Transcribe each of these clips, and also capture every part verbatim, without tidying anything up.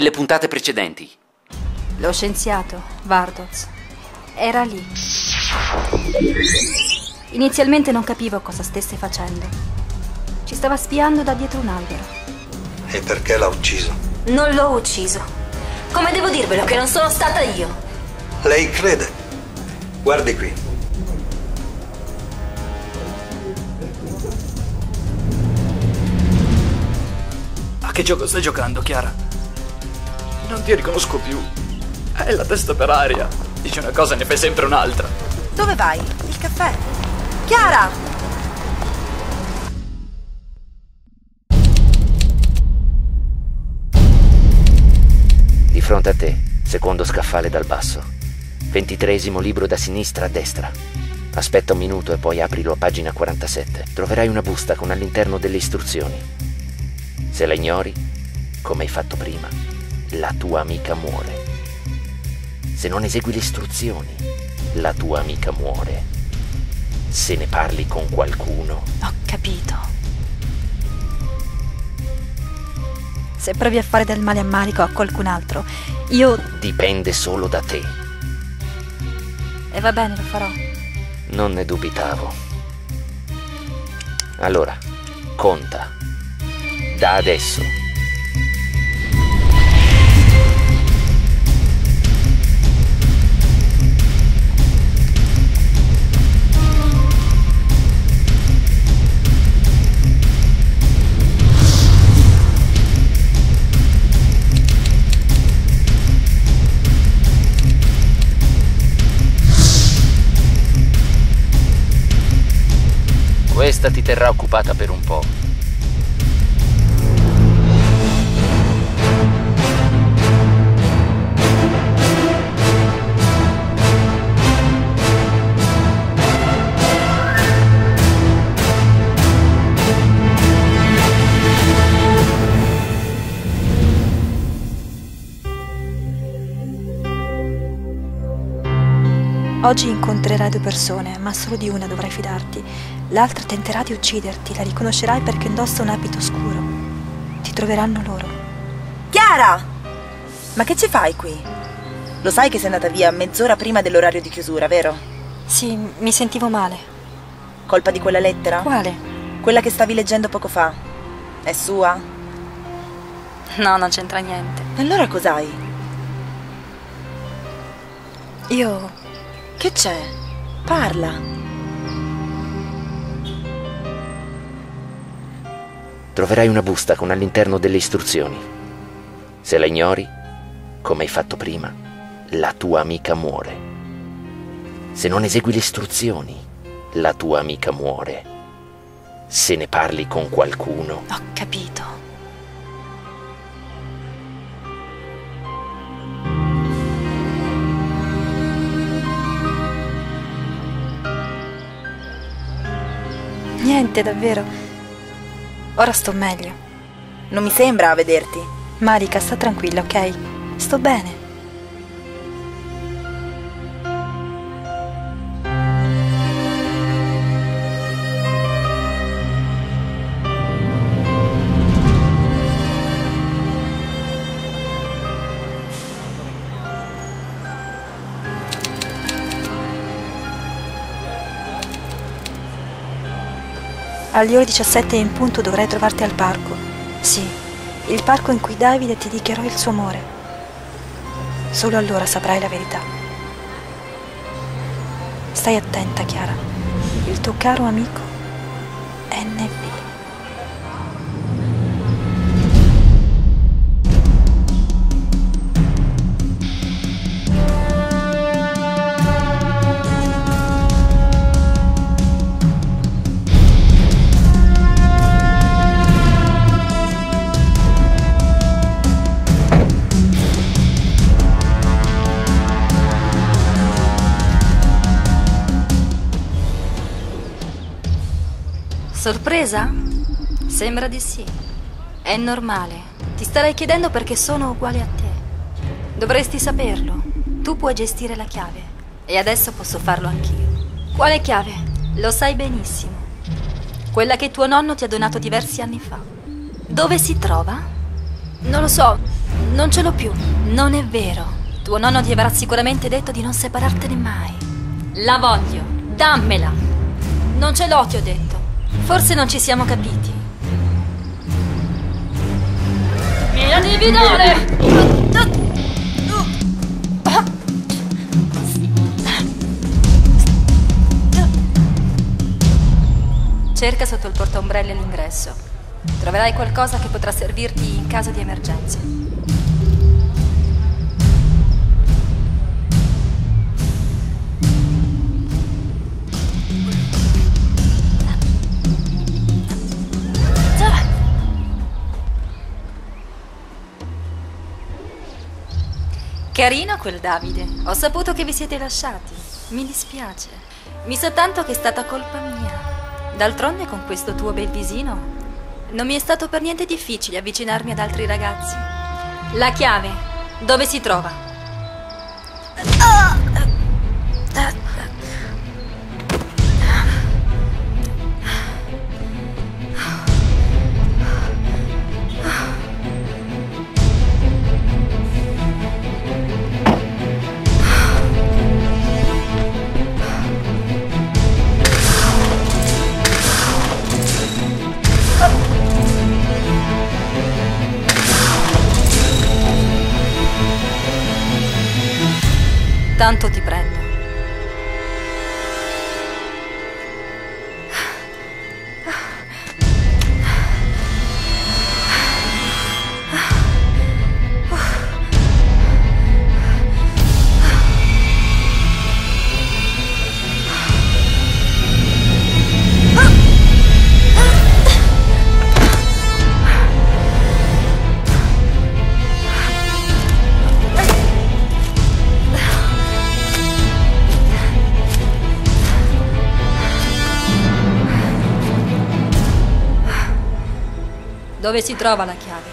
nelle puntate precedenti. Lo scienziato, Vardoz, era lì. Inizialmente non capivo cosa stesse facendo. Ci stava spiando da dietro un albero. E perché l'ha ucciso? Non l'ho ucciso. Come devo dirvelo che non sono stata io? Lei crede. Guardi qui. A che gioco stai giocando, Chiara? Non ti riconosco più. Hai la testa per aria. Dici una cosa e ne fai sempre un'altra. Dove vai? Il caffè? Chiara! Di fronte a te, secondo scaffale dal basso. Ventitreesimo libro da sinistra a destra. Aspetta un minuto e poi aprilo a pagina quarantasette. Troverai una busta con all'interno delle istruzioni. Se la ignori, come hai fatto prima, la tua amica muore. Se non esegui le istruzioni, la tua amica muore. Se ne parli con qualcuno... Ho capito. Se provi a fare del male a Marica o a qualcun altro, io... Dipende solo da te. E va bene, lo farò. Non ne dubitavo. Allora, conta. Da adesso... Questa ti terrà occupata per un po'. Oggi incontrerai due persone, ma solo di una dovrai fidarti. L'altra tenterà di ucciderti, la riconoscerai perché indossa un abito scuro. Ti troveranno loro. Chiara! Ma che ci fai qui? Lo sai che sei andata via mezz'ora prima dell'orario di chiusura, vero? Sì, mi sentivo male. Colpa di quella lettera? Quale? Quella che stavi leggendo poco fa. È sua? No, non c'entra niente. Allora cos'hai? Io... Che c'è? Parla. Troverai una busta con all'interno delle istruzioni. Se la ignori, come hai fatto prima, la tua amica muore. Se non esegui le istruzioni, la tua amica muore. Se ne parli con qualcuno... Ho capito. Niente, davvero. Ora sto meglio. Non mi sembra a vederti. Marica, sta tranquilla, ok? Sto bene. Alle ore diciassette in punto dovrai trovarti al parco. Sì, il parco in cui Davide ti dichiarò il suo amore. Solo allora saprai la verità. Stai attenta, Chiara. Il tuo caro amico è N B Sorpresa? Sembra di sì. È normale. Ti starei chiedendo perché sono uguale a te. Dovresti saperlo. Tu puoi gestire la chiave. E adesso posso farlo anch'io. Quale chiave? Lo sai benissimo. Quella che tuo nonno ti ha donato diversi anni fa. Dove si trova? Non lo so. non ce l'ho più. Non è vero. Tuo nonno ti avrà sicuramente detto di non separartene mai. La voglio, dammela. Non ce l'ho, ti ho detto. Forse non ci siamo capiti. Via dividore! Cerca sotto il portaombrelli all'ingresso. Troverai qualcosa che potrà servirti in caso di emergenza. Carino quel Davide. Ho saputo che vi siete lasciati. Mi dispiace. Mi sa tanto che è stata colpa mia. D'altronde con questo tuo bel visino non mi è stato per niente difficile avvicinarmi ad altri ragazzi. La chiave, dove si trova? Tanto ti prendo. Dove si trova la chiave?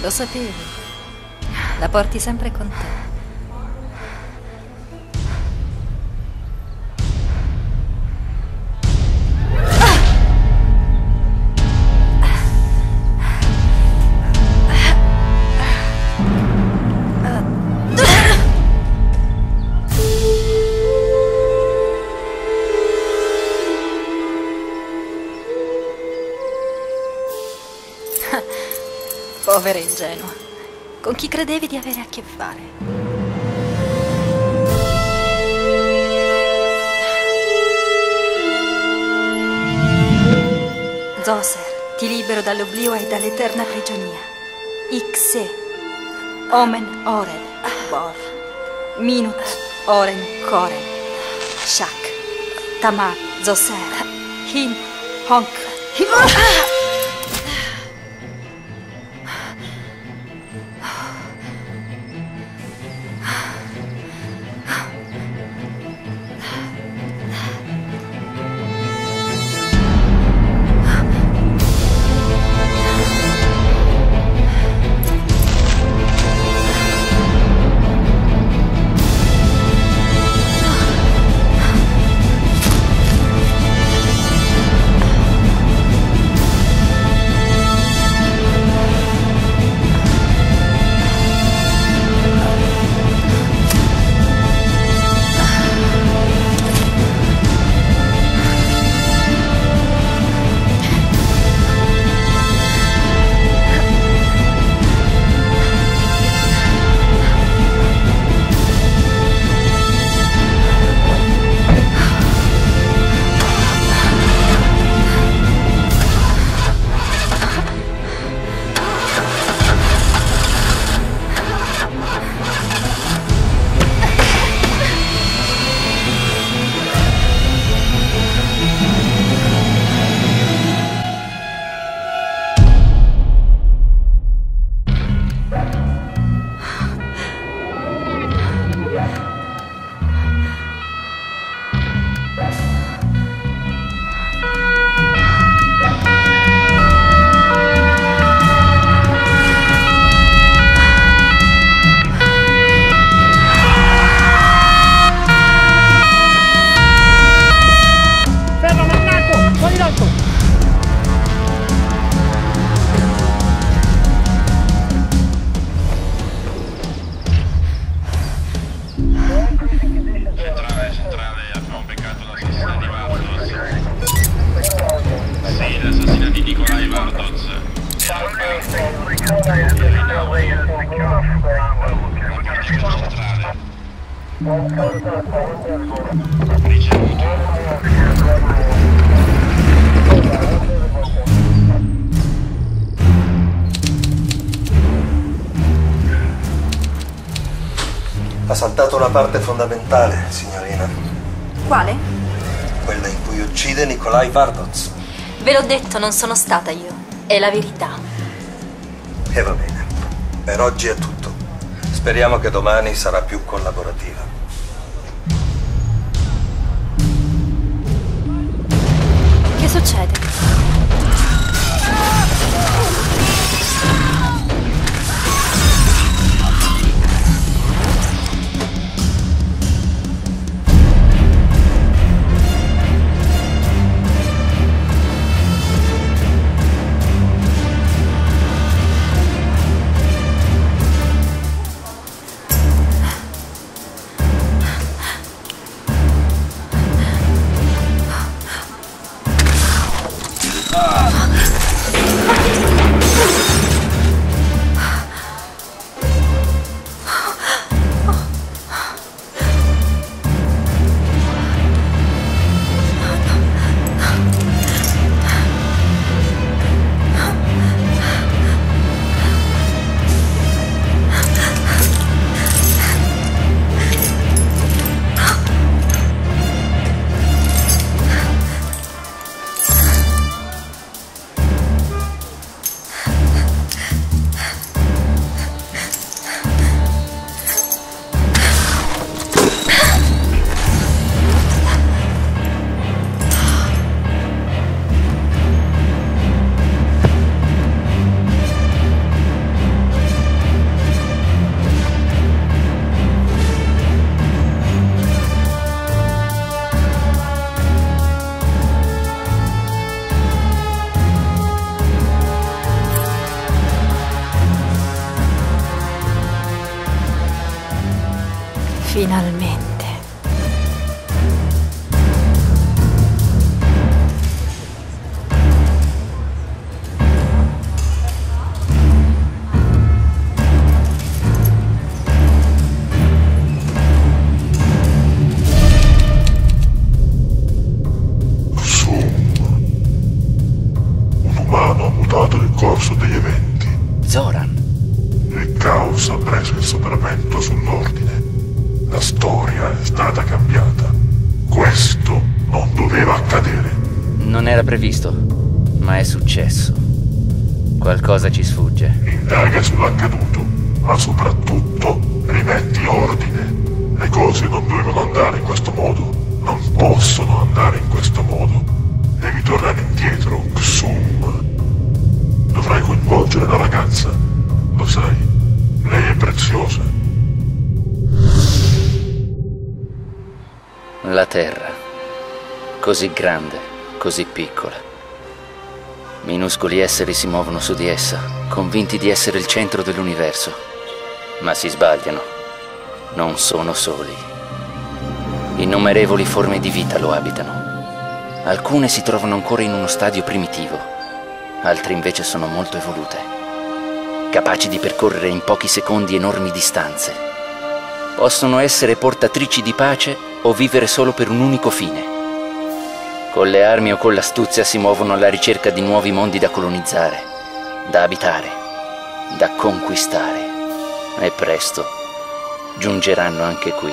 Lo sapevi. La porti sempre con te. Povera ingenua, con chi credevi di avere a che fare? Zoser, ti libero dall'oblio e dall'eterna prigionia. Xe, Omen Oren, Bor, Minut, Oren Koren, Shak, Tamar, Zoser, Hin, Honk, Him. Ha saltato una parte fondamentale, signorina. Quale? Quella in cui uccide Nikolai Vardoz. Ve l'ho detto, non sono stata io. È la verità. E va bene. Per oggi è tutto. Speriamo che domani sarà più collaborativa. Che succede? Finalmente. Xoom, un umano ha mutato il corso degli eventi. Zoran. E Caos ha preso il sopravvento sull'ordine. La storia è stata cambiata. Questo non doveva accadere. Non era previsto, ma è successo. Qualcosa ci sfugge. Indaga sull'accaduto, ma soprattutto rimetti ordine. Le cose non dovevano andare in questo modo. Non possono andare in questo modo. Devi tornare indietro, Xoom. Dovrai coinvolgere la ragazza. Lo sai, lei è preziosa. La Terra, così grande, così piccola. Minuscoli esseri si muovono su di essa, convinti di essere il centro dell'universo. Ma si sbagliano. Non sono soli. Innumerevoli forme di vita lo abitano. Alcune si trovano ancora in uno stadio primitivo, altre invece sono molto evolute, capaci di percorrere in pochi secondi enormi distanze. Possono essere portatrici di pace o vivere solo per un unico fine. Con le armi o con l'astuzia si muovono alla ricerca di nuovi mondi da colonizzare, da abitare, da conquistare. E presto giungeranno anche qui,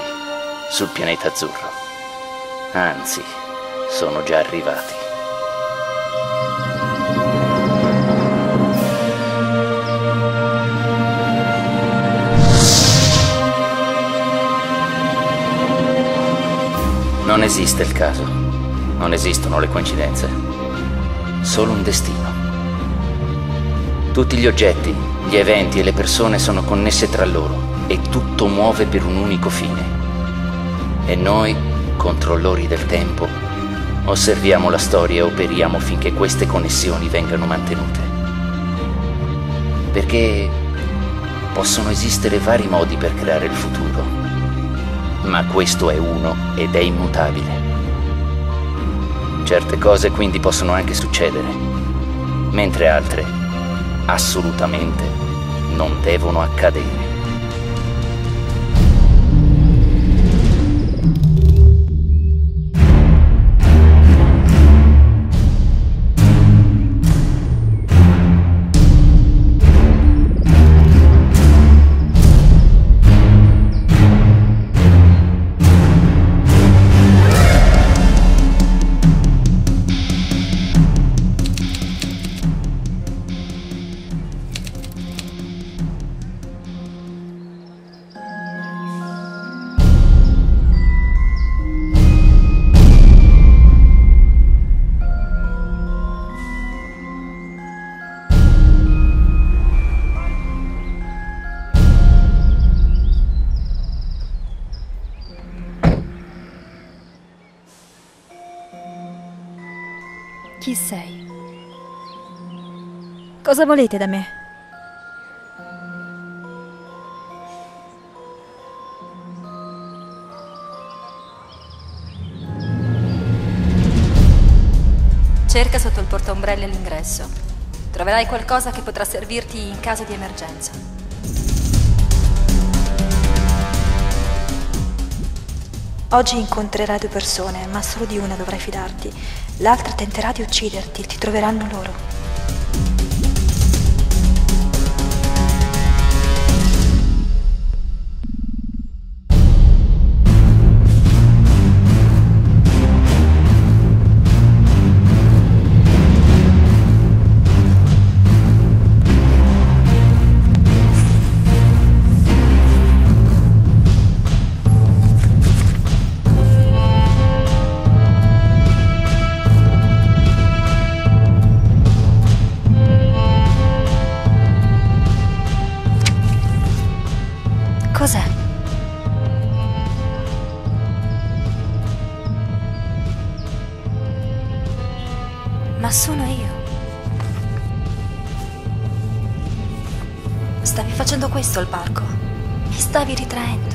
sul pianeta azzurro. Anzi, sono già arrivati. Non esiste il caso, non esistono le coincidenze, solo un destino. Tutti gli oggetti, gli eventi e le persone sono connesse tra loro e tutto muove per un unico fine. E noi, controllori del tempo, osserviamo la storia e operiamo finché queste connessioni vengano mantenute. Perché possono esistere vari modi per creare il futuro. Ma questo è uno ed è immutabile. Certe cose quindi possono anche succedere, mentre altre assolutamente non devono accadere. Chi sei? Cosa volete da me? Cerca sotto il portaombrelli all'ingresso. Troverai qualcosa che potrà servirti in caso di emergenza. Oggi incontrerai due persone, ma solo di una dovrai fidarti. L'altra tenterà di ucciderti, ti troveranno loro. Ma sono io. Stavi facendo questo al parco. Mi stavi ritraendo.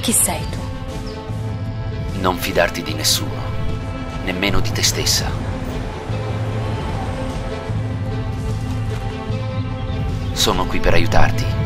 Chi sei tu? Non fidarti di nessuno. Nemmeno di te stessa. Sono qui per aiutarti.